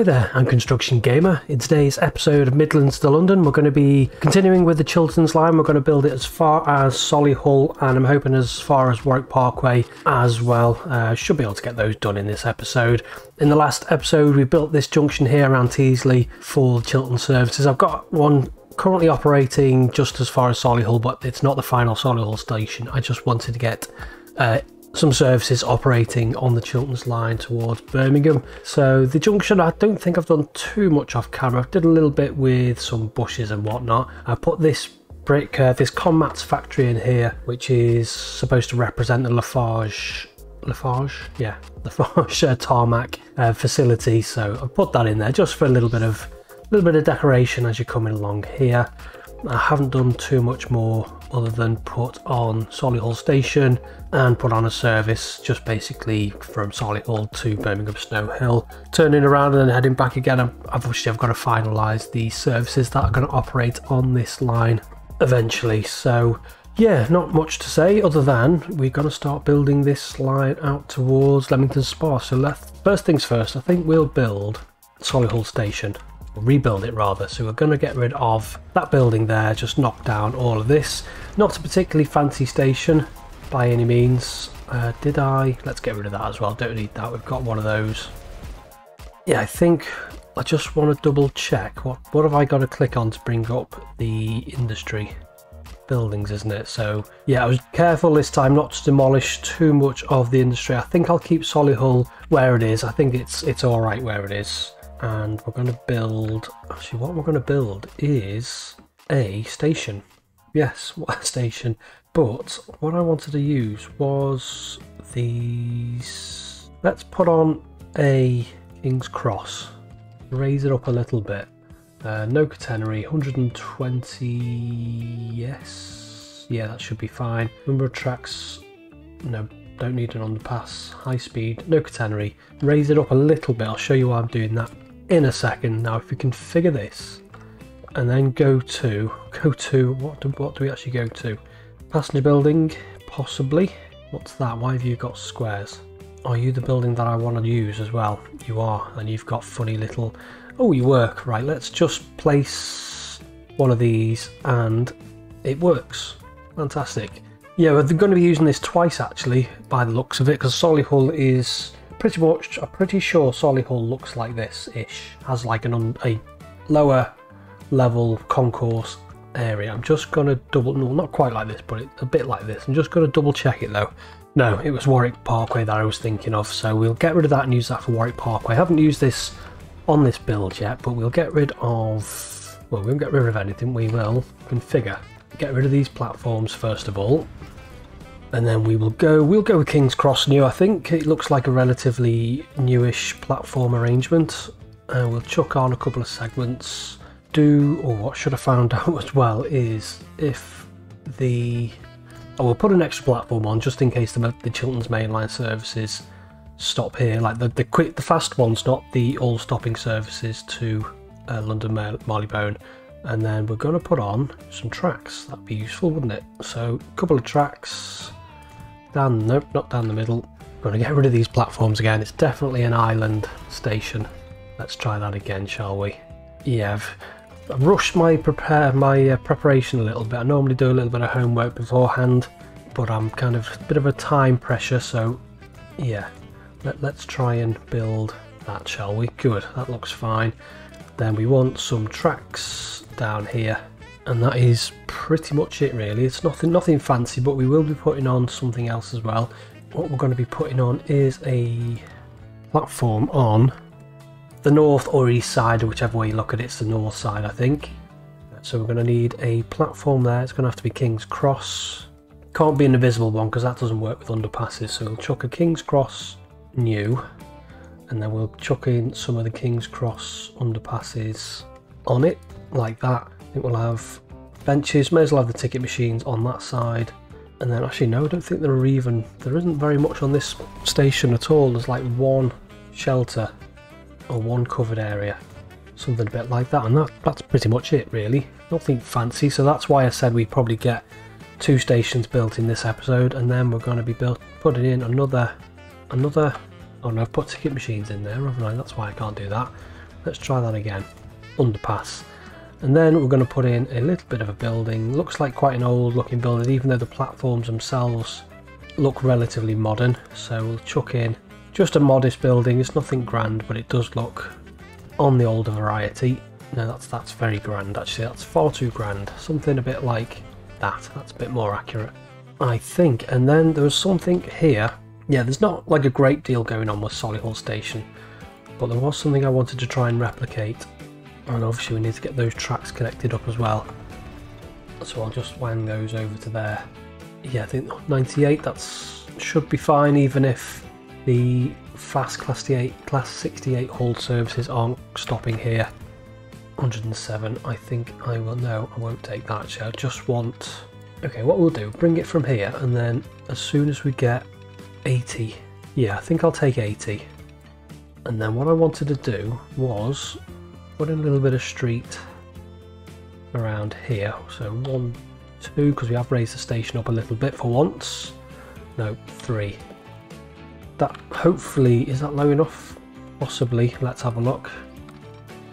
Hi there, I'm Construction Gamer. In today's episode of Midlands to London, we're going to be continuing with the Chilterns line. We're going to build it as far as Solihull and I'm hoping as far as Warwick Parkway as well. Should be able to get those done in this episode. In the last episode, we built this junction here around Teasley for Chiltern services. I've got one currently operating just as far as Solihull, but it's not the final Solihull station. I just wanted to get some services operating on the Chilterns line towards Birmingham. So the junction, I don't think I've done too much off camera. I did a little bit with some bushes and whatnot. I put this brick, this Conmats factory in here, which is supposed to represent the Lafarge tarmac facility. So I put that in there just for a little bit of decoration as you're coming along here. I haven't done too much more other than put on Solihull station and put on a service just basically from Solihull to Birmingham Snow Hill. Turning around and then heading back again, I've got to finalise the services that are going to operate on this line eventually. So yeah, not much to say other than we've got to start building this line out towards Leamington Spa. So first things first, I think we'll build Solihull station. Rebuild it rather. So we're going to get rid of that building there, just knock down all of this. Not a particularly fancy station by any means. Let's get rid of that as well. Don't need that. We've got one of those. Yeah, I think I just want to double check what have I got to click on to bring up the industry buildings, isn't it? So yeah, I was careful this time not to demolish too much of the industry. I think I'll keep Solihull where it is. I think it's all right where it is. And we're going to build, actually what we're going to build is a station. Yes, what a station. But what I wanted to use was these. Let's put on a King's Cross, raise it up a little bit. No catenary, 120, yes. Yeah, that should be fine. Number of tracks, no. Don't need an underpass, high speed, no catenary. Raise it up a little bit, I'll show you why I'm doing that in a second. Now if we configure this and then go to what do we actually go to? Passenger building, possibly. What's that? Why have you got squares? Are you the building that I want to use as well? You are, and you've got funny little, oh you work, right, let's just place one of these and it works. Fantastic. Yeah, we're going to be using this twice actually by the looks of it, because Solihull is pretty much, I'm pretty sure Solihull looks like this-ish. Has like a lower level concourse area. I'm just going to double, no, not quite like this, but a bit like this. I'm just going to double check it though. No, it was Warwick Parkway that I was thinking of, so we'll get rid of that and use that for Warwick Parkway. I haven't used this on this build yet, but we'll get rid of, well, we won't get rid of anything, we will configure. Get rid of these platforms first of all. And then we'll go with King's Cross new, I think. It looks like a relatively newish platform arrangement. We'll chuck on a couple of segments. What should have found out as well is if the... I will put an extra platform on just in case the Chilterns mainline services stop here. Like the fast ones, not the all-stopping services to London Marylebone. And then we're going to put on some tracks. That'd be useful, wouldn't it? So a couple of tracks down, nope, not down the middle. I'm going to get rid of these platforms again. It's definitely an island station. Let's try that again, shall we? Yeah, I've rushed my preparation a little bit. I normally do a little bit of homework beforehand, but I'm kind of a bit of a time pressure, so yeah, let's try and build that, shall we? Good, that looks fine. Then we want some tracks down here, and that is pretty much it really. It's nothing fancy, but we will be putting on something else as well. What we're going to be putting on is a platform on the north or east side, whichever way you look at it. It's the north side, I think. So we're going to need a platform there. It's going to have to be King's Cross. Can't be an invisible one because that doesn't work with underpasses, so we'll chuck a King's Cross new. And then we'll chuck in some of the King's Cross underpasses on it, like that. I think we'll have benches, may as well have the ticket machines on that side. And then actually no, I don't think there isn't very much on this station at all. There's like one shelter or one covered area, something a bit like that. And that's pretty much it really, nothing fancy. So that's why I said we'd probably get two stations built in this episode, and then we're going to be putting in another, oh no, I've put ticket machines in there, haven't I? That's why I can't do that. Let's try that again. Underpass. And then we're going to put in a little bit of a building. Looks like quite an old looking building, even though the platforms themselves look relatively modern. So we'll chuck in just a modest building. It's nothing grand, but it does look on the older variety. No, that's very grand actually. That's far too grand. Something a bit like that. That's a bit more accurate, I think. And then there was something here. Yeah, there's not like a great deal going on with Solihull Station, but there was something I wanted to try and replicate. And obviously we need to get those tracks connected up as well, so I'll just wang those over to there. Yeah, I think 98, that's should be fine, even if the fast class 68 hauled services aren't stopping here. 107, I think I will. No, I won't take that actually. I just want, okay, what we'll do, bring it from here, and then as soon as we get 80, yeah, I think I'll take 80. And then what I wanted to do was put in a little bit of street around here. So 1, 2, because we have raised the station up a little bit for once. No, 3. That hopefully, is that low enough? Possibly. Let's have a look.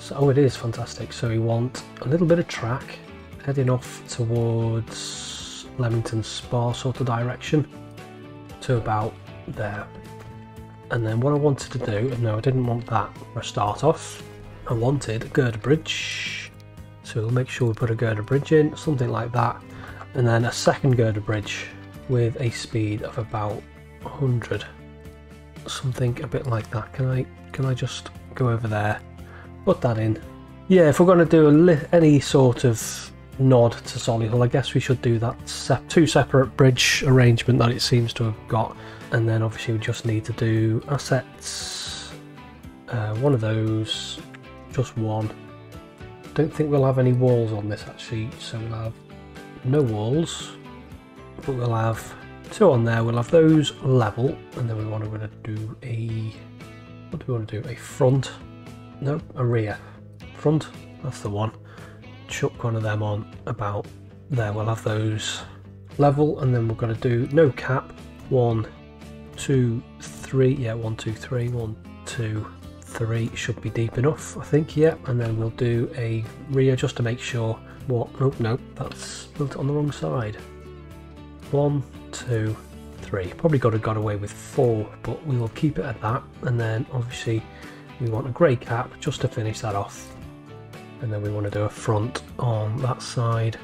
So, oh, it is fantastic. So we want a little bit of track heading off towards Leamington Spa sort of direction to about there. And then what I wanted to do, no, I didn't want that for a start off. I wanted a girder bridge, so we'll make sure we put a girder bridge in, something like that, and then a second girder bridge with a speed of about 100, something a bit like that. Can I just go over there, put that in? Yeah, if we're going to do any sort of nod to Solihull, I guess we should do that two separate bridge arrangement that it seems to have got. And then obviously we just need to do assets, one of those. Just one. Don't think we'll have any walls on this actually, so we'll have no walls, but we'll have 2 on there. We'll have those level, and then we want to do a, what do we want to do, a front, no, a rear, front, that's the one. Chuck one of them on about there. We'll have those level, and then we're going to do no cap, 1, 2, 3, yeah, 1, 2, 3, 1, 2, 3 should be deep enough, I think. Yeah, and then we'll do a rear just to make sure. What? Oh no, that's built on the wrong side. 1, 2, 3. Probably could have got away with 4, but we will keep it at that. And then obviously we want a grey cap just to finish that off. And then we want to do a front on that side,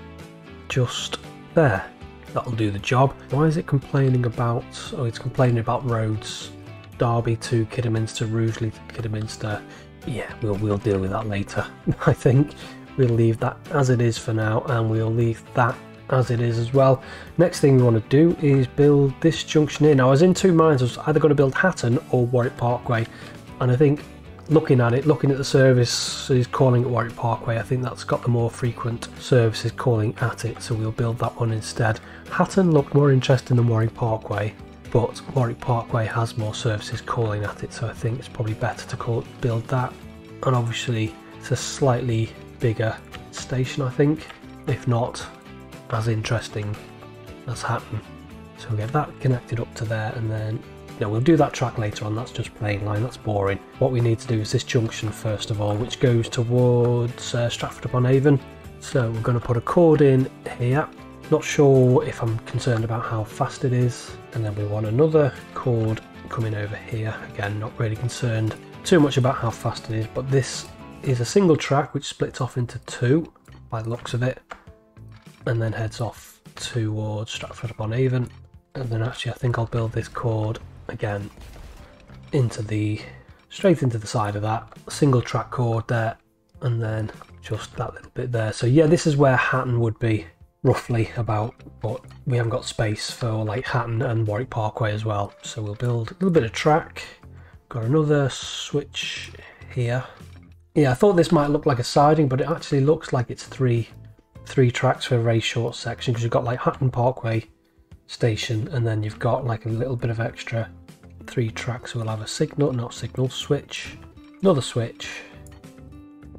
just there. That'll do the job. Why is it complaining about? Oh, it's complaining about roads. Derby to Kidderminster, Rugeley to Kidderminster. Yeah, we'll deal with that later. I think we'll leave that as it is for now, and we'll leave that as it is as well. Next thing we want to do is build this junction in. Now, I was in two minds. I was either going to build Hatton or Warwick Parkway, and I think looking at the services calling it Warwick Parkway, I think that's got the more frequent services calling at it, so we'll build that one instead. Hatton looked more interesting than Warwick Parkway, but Warwick Parkway has more services calling at it, so I think it's probably better to build that. And obviously it's a slightly bigger station, I think, if not as interesting as Hatton. So we'll get that connected up to there, and then no, we'll do that track later on. That's just plain line, that's boring. What we need to do is this junction first of all, which goes towards Stratford-upon-Avon. So we're going to put a chord in here. Not sure if I'm concerned about how fast it is. And then we want another chord coming over here. Again, not really concerned too much about how fast it is, but this is a single track which splits off into 2 by the looks of it, and then heads off towards Stratford-upon-Avon. And then actually I think I'll build this chord again into the, straight into the side of that single track chord there, and then just that little bit there. So yeah, this is where Hatton would be roughly about, but we haven't got space for like Hatton and Warwick Parkway as well, so we'll build a little bit of track. Got another switch here. Yeah, I thought this might look like a siding, but it actually looks like it's three tracks for a very short section, because you've got like Hatton Parkway station, and then you've got like a little bit of extra 3 tracks. So we'll have a switch, another switch,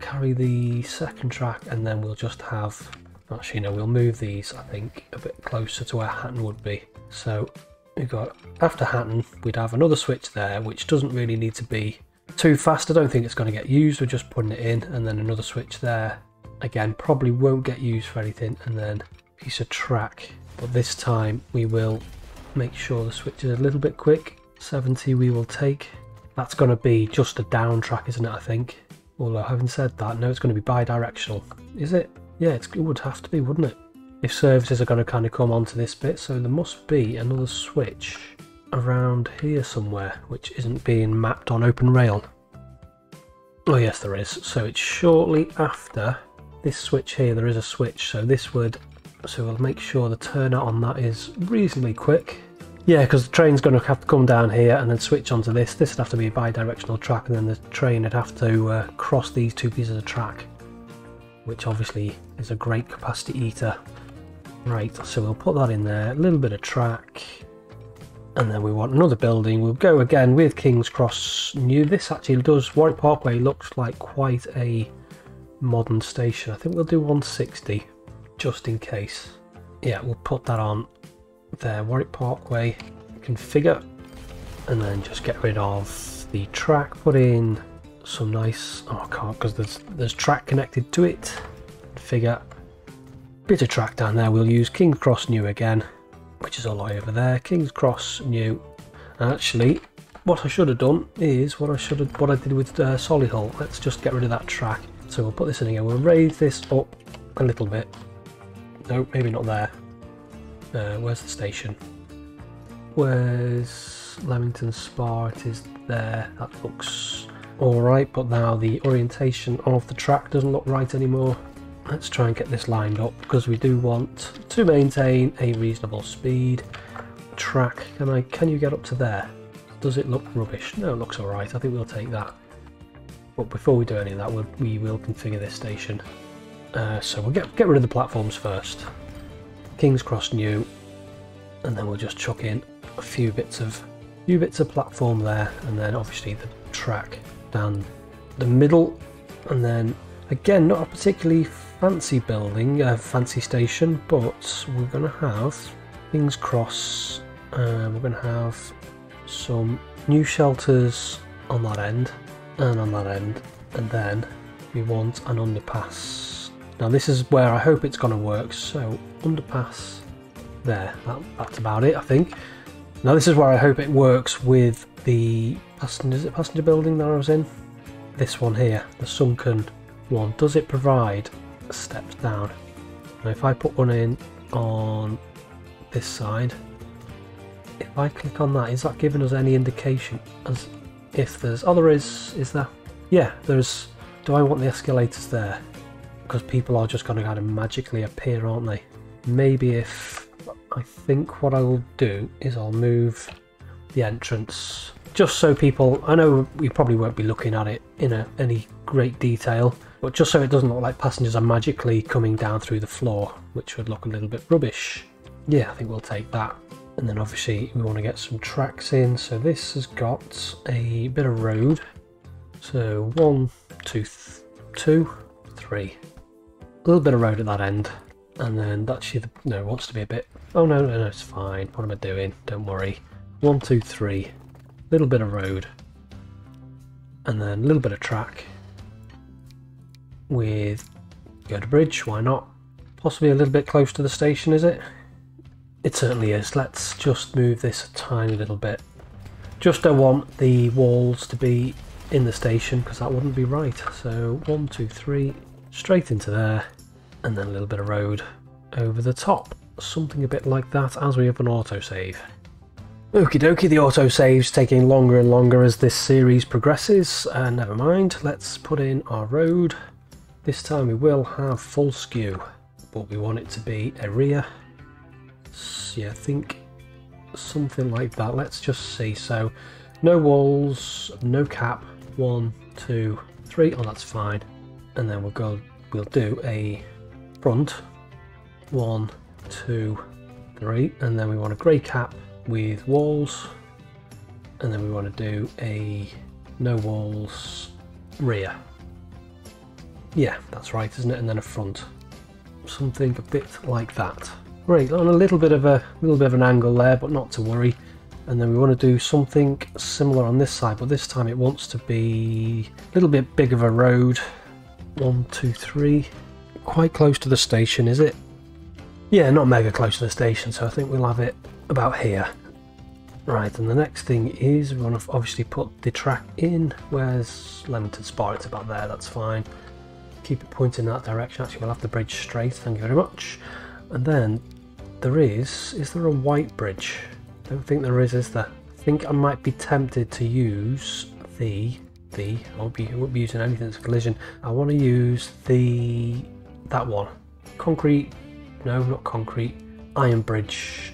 carry the second track, and then we'll just have, actually no, we'll move these I think a bit closer to where Hatton would be. So we've got, after Hatton we'd have another switch there, which doesn't really need to be too fast. I don't think it's going to get used. We're just putting it in, and then another switch there. Again, probably won't get used for anything, and then a piece of track. But this time we will make sure the switch is a little bit quick. 70 we will take. That's going to be just a down track, isn't it, I think? Although, having said that, no, it's going to be bi-directional. Is it? Yeah, it would have to be, wouldn't it? If services are going to kind of come onto this bit, so there must be another switch around here somewhere, which isn't being mapped on Open Rail. Oh yes, there is. So it's shortly after this switch here, there is a switch. So this would, so we'll make sure the turnout on that is reasonably quick. Yeah, because the train's going to have to come down here and then switch onto this. This would have to be a bi-directional track, and then the train would have to cross these two pieces of track, which obviously is a great capacity eater. Right, so we'll put that in there, a little bit of track, and then we want another building. We'll go again with King's Cross new. This actually does, Warwick Parkway looks like quite a modern station. I think we'll do 160 just in case. Yeah, we'll put that on there, Warwick Parkway, configure, and then just get rid of the track, put in some nice, oh I can't because there's track connected to it, configure, bit of track down there. We'll use King's Cross new again, which is all the way over there, King's Cross new. And actually what I should have done is what I did with Solihull. Let's just get rid of that track. So we'll put this in again, we'll raise this up a little bit. No, maybe not there. Where's the station? Where's Leamington Spa? It is there. That looks alright, but now the orientation of the track doesn't look right anymore. Let's try and get this lined up, because we do want to maintain a reasonable speed. Track, can you get up to there? Does it look rubbish? No, it looks alright. I think we'll take that. But before we do any of that, we will configure this station. So we'll get rid of the platforms first. King's Cross new, and then we'll just chuck in a few bits of platform there, and then obviously the track down the middle. And then again, not a particularly fancy building, fancy station, but we're going to have King's Cross. We're going to have some new shelters on that end and on that end, and then we want an underpass. Now this is where I hope it's going to work. So underpass there, that's about it, I think. Now this is where I hope it works with the passenger building that I was in. This one here, the sunken one, does it provide steps down? Now if I put one in on this side, if I click on that, is that giving us any indication as if there's, oh there is there? Yeah, there's, do I want the escalators there? Because people are just going to kind of magically appear, aren't they? Maybe if, I think what I will do is I'll move the entrance just so people, I know we probably won't be looking at it in any great detail, but just so it doesn't look like passengers are magically coming down through the floor, which would look a little bit rubbish. Yeah, I think we'll take that. And then obviously we want to get some tracks in, so this has got a bit of road. So 1, 2, 3, a little bit of road at that end. And then that's your, no, it wants to be a bit, oh no, no, no, it's fine. What am I doing? Don't worry. 1, 2, 3, little bit of road, and then a little bit of track with Girder Bridge. Why not? Possibly a little bit close to the station, is it? It certainly is. Let's just move this a tiny little bit. Just don't want the walls to be in the station, because that wouldn't be right. So 1, 2, 3, straight into there, and then a little bit of road over the top. Something a bit like that, as we have an autosave. Okie dokie, the autosave's taking longer and longer as this series progresses. Never mind, let's put in our road. This time we will have full skew, but we want it to be a rear. So yeah, I think something like that. Let's just see. So no walls, no cap. 1, 2, 3. Oh, that's fine. And then we'll go. We'll do a front. 1, 2, 3. And then we want a grey cap with walls, and then we want to do a no walls rear. Yeah, that's right, isn't it? And then a front, something a bit like that. Great, on a little bit of an angle there, but not to worry. And then we want to do something similar on this side, but this time it wants to be a little bit bigger of a road. 1, 2, 3. Quite close to the station, is it? Yeah, not mega close to the station, so I think we'll have it about here. Right, and the next thing is we want to obviously put the track in. Where's Leamington Spa? It's about there, that's fine. Keep it pointing that direction. Actually, we'll have the bridge straight, thank you very much. And then there is there a white bridge? I don't think there is there? I think I might be tempted to use I won't be using anything that's collision. I want to use that one. Concrete, no, not concrete, iron bridge.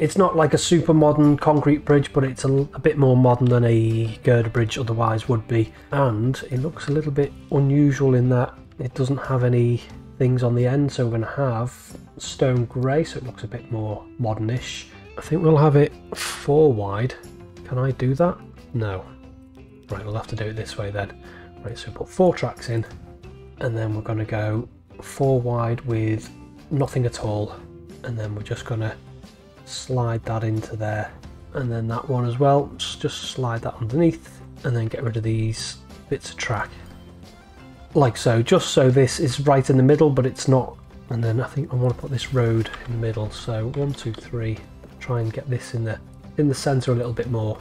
It's not like a super modern concrete bridge, but it's a bit more modern than a girder bridge otherwise would be. And it looks a little bit unusual in that it doesn't have any things on the end, so we're going to have stone grey, so it looks a bit more modernish. I think we'll have it 4 wide. Can I do that? No. Right, we'll have to do it this way then. Right, so put 4 tracks in, and then we're going to go 4 wide with nothing at all, and then we're just going to slide that into there, and then that one as well, just slide that underneath, and then get rid of these bits of track like so, just so this is right in the middle but it's not. And then I think I want to put this road in the middle, so 1, 2, 3, try and get this in the center a little bit more,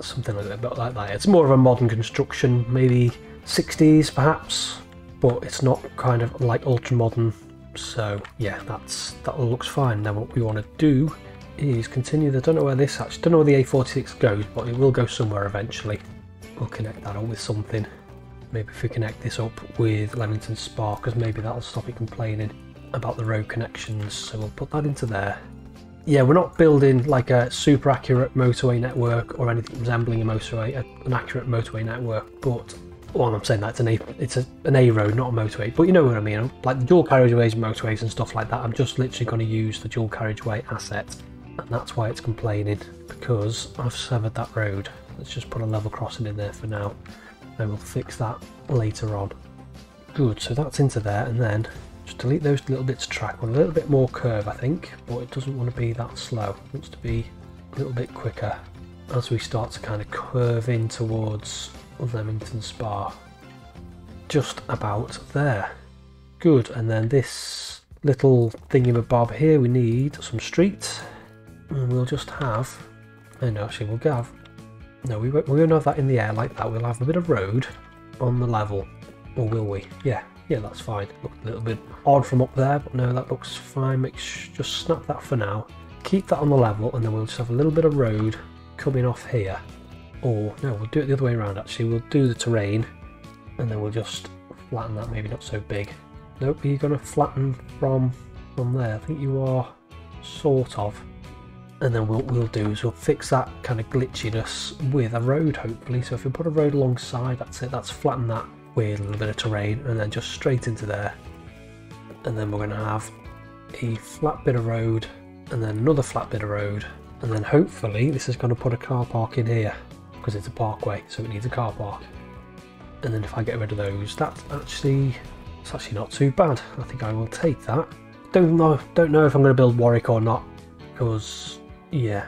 something like that, It's more of a modern construction, maybe 60s perhaps, but it's not kind of like ultra modern. So yeah, that all looks fine. Now what we want to do is continue. I don't know where this actually, don't know where the A46 goes, but it will go somewhere eventually. We'll connect that up with something. Maybe if we connect this up with Leamington Spa, because maybe that'll stop it complaining about the road connections. So we'll put that into there. Yeah, we're not building like a super accurate motorway network or anything resembling a motorway, an accurate motorway network, but well, I'm saying that it's an A road, not a motorway, but you know what I mean, like the dual carriageways and motorways and stuff like that. I'm just literally going to use the dual carriageway asset, and that's why it's complaining, because I've severed that road. Let's just put a level crossing in there for now, and we'll fix that later on. Good, so that's into there, and then just delete those little bits of track. Want a little bit more curve, I think, but it doesn't want to be that slow. It wants to be a little bit quicker as we start to kind of curve in towards Leamington Spa, just about there. Good, and then this little thingamabob here, we need some streets, and we'll just have, and actually we'll have, no, we won't have that in the air like that. We'll have a bit of road on the level, or will we? Yeah, that's fine. Looked a little bit odd from up there, but no, that looks fine. Just snap that for now, keep that on the level, and then we'll just have a little bit of road coming off here. Or no, we'll do it the other way around actually. We'll do the terrain, and then we'll just flatten that, maybe not so big. Nope, you're going to flatten from there. I think you are, sort of. And then what we'll do is we'll fix that kind of glitchiness with a road, hopefully. So if we put a road alongside, that's it. That's flatten that with a little bit of terrain, and then just straight into there. And then we're going to have a flat bit of road, and then another flat bit of road. And then hopefully this is going to put a car park in here, because it's a parkway, so it needs a car park. And then if I get rid of those, it's actually not too bad. I think I will take that. Don't know if I'm going to build Warwick or not, because yeah,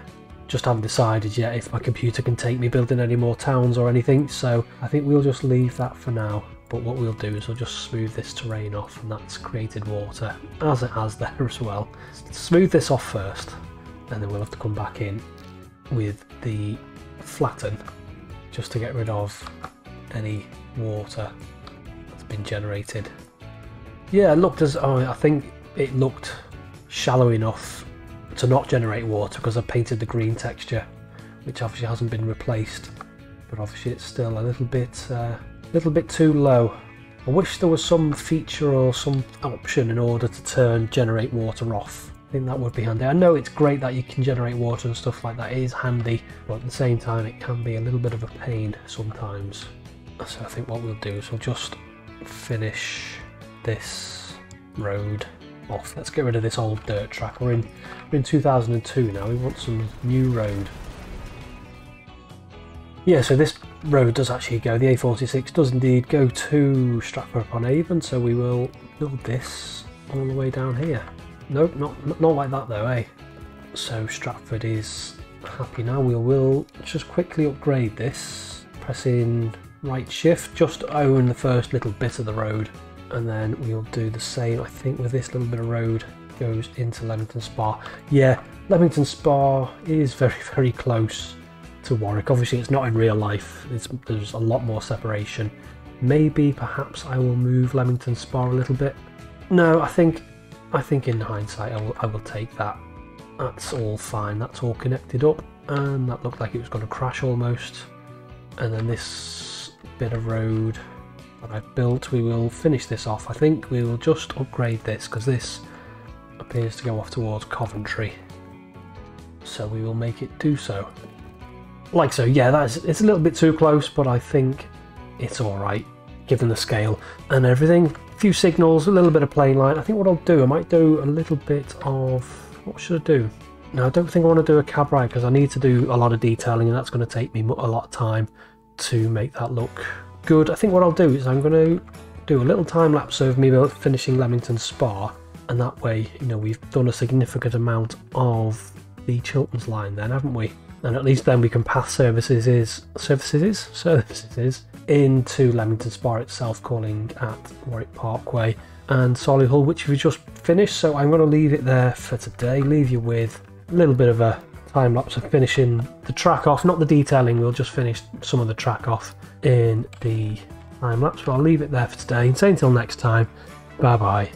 just haven't decided yet if my computer can take me building any more towns or anything. So I think we'll just leave that for now. But what we'll do is we'll just smooth this terrain off, and that's created water as it has there as well. Smooth this off first, and then we'll have to come back in with the flatten just to get rid of any water that's been generated. Yeah, it looked as I think it looked shallow enough to not generate water, because I painted the green texture, which obviously hasn't been replaced, but obviously it's still a little bit too low. I wish there was some feature or some option in order to generate water off. I think that would be handy. I know it's great that you can generate water and stuff like that, it is handy, but at the same time it can be a little bit of a pain sometimes. So I think what we'll do is we'll just finish this road off. Let's get rid of this old dirt track. We're in 2002 now, we want some new road. Yeah, so this road does actually go, the A46 does indeed go to Stratford-upon-Avon, so we will build this all the way down here. Nope, not like that though, eh? So Stratford is happy now. We will just quickly upgrade this, pressing right shift, just own the first little bit of the road, and then we'll do the same, I think, with this little bit of road goes into Leamington Spa. Yeah, Leamington Spa is very, very close to Warwick. Obviously it's not in real life, there's a lot more separation. Maybe perhaps I will move Leamington Spa a little bit. No, I think in hindsight I will take that. That's all fine, that's all connected up, and that looked like it was going to crash almost. And then this bit of road that I've built, we will finish this off. I think we will just upgrade this because this appears to go off towards Coventry, so we will make it do so. Like so, yeah, it's a little bit too close, but I think it's alright given the scale and everything. A few signals, a little bit of plane line. I think what I'll do, I might do a little bit of... what should I do? Now, I don't think I want to do a cab ride because I need to do a lot of detailing and that's going to take me a lot of time to make that look good. I think what I'll do is I'm going to do a little time lapse of me finishing Leamington Spa, and that way, you know, we've done a significant amount of the Chilterns line then, haven't we? And at least then we can pass services into Leamington Spa itself, calling at Warwick Parkway and Solihull, which we just finished. So I'm going to leave it there for today, leave you with a little bit of a time lapse of finishing the track off, not the detailing, we'll just finish some of the track off in the time lapse, but I'll leave it there for today and say until next time, bye bye.